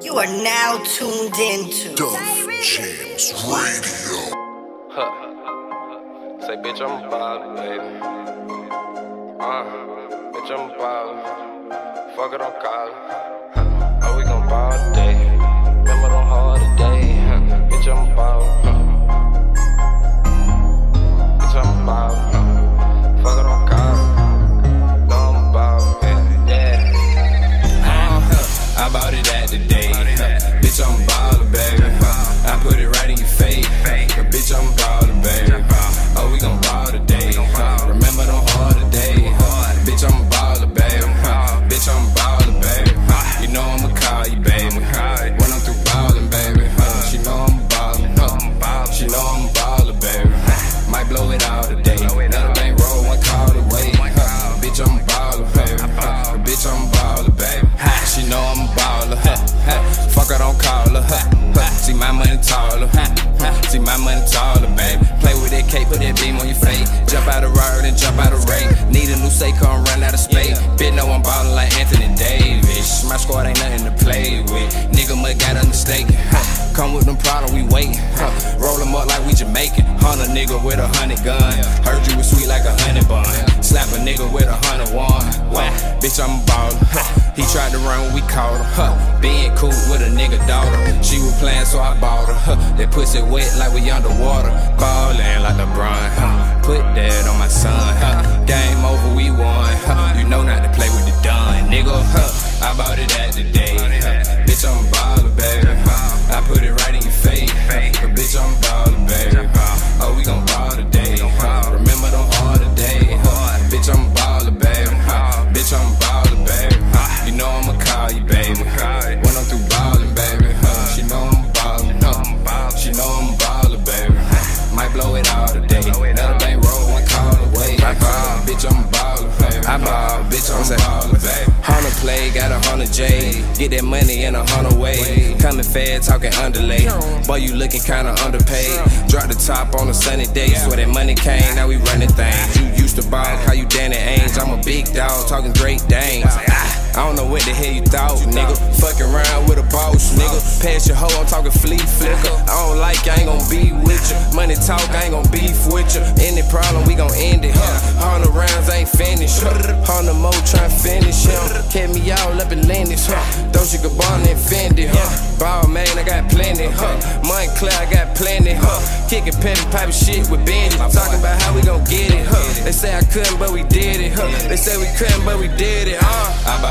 You are now tuned into Duff James Radio. Say, bitch, I'm ballin', baby. Bitch, I'm ballin'. Fuck it, I'm callin'. Oh, we gon' ball today. Remember them hard today. Bitch, I'm ballin'. Bitch, I'm ballin'. Fuck it, I'm callin'. No, I'm ballin'. Yeah. I bought it at the day. Bitch, I'm ballin', baby. I put it right in your face. Bitch, I'm ballin', baby. Oh, we gon' ball today. Remember them hard today. Bitch, I'm ballin', baby. Bitch, I'm ballin', baby. You know I'ma call you, baby. When I'm through ballin', baby. She know I'm ballin'. She know I'm ballin', baby. Might blow it all today. Another thing roll, one call away. Bitch, I'm ballin', baby. Bitch, I'm ballin', baby. She know I'm a baller, fuck I don't call her, see my money taller, see my money taller, baby. Play with that cape, put that beam on your face. Jump out of road and jump out of rain. Need a new say, come run out of space. Bitch know I'm ballin' like Anthony Davis. My squad ain't nothing to play with. Nigga must got a mistake. Come with them problems, we waitin'. Roll them up like we Jamaican. Hunt a nigga with a 100 gun. Heard you was sweet like a 100 bun. Slap a nigga with a 101. Wow, bitch, I'm ballin'. He tried to run when we caught her, being cool with a nigga daughter. She was playing, so I bought her, that pussy wet like we underwater. Ballin' like LeBron, put that on my son, game over, we won, you know not to play with the dun, nigga, I bought it at the day, bitch, I'm ballin', baby, I put it right in your face, bitch, I'm ballin', baby, oh, we gon' ball today, remember them all today, bitch, I'm ballin', baby, bitch, I'm ballin', baby, you know I'ma call you, baby. When I'm through ballin', baby, she know I'm ballin', she know I'm ballin', baby. Might blow it all today. Another thing roll, one call away. Bitch, I'm ballin', baby. I ball, bitch, I'm ballin', baby. 100 play, got a 100 J. Get that money in a 100 way. Coming fast, talking underlay. Boy, you looking kinda underpaid. Drop the top on a sunny day. Swear that money came, now we running things. You used to ball, how you Danny Ainge. I'm a big dog, talking great things. I don't know what the hell you thought, nigga. Fucking round with a boss, nigga. Pass your hoe, I'm talking flea flicker. I don't like you, I ain't gon' be with you. Money talk, I ain't gon' beef with you. Any problem, we gon' end it. 100 rounds, I ain't finished. 100 more, try and finish him. Kept me all up in Lindy's, Dolce & Gabbana and Fendi, Ball man, I got plenty, Montclair, I got plenty, Kickin' petty, piping shit with Benji. Talking about how we gon' get it, They say I couldn't, but we did it, They say we couldn't, but we did it,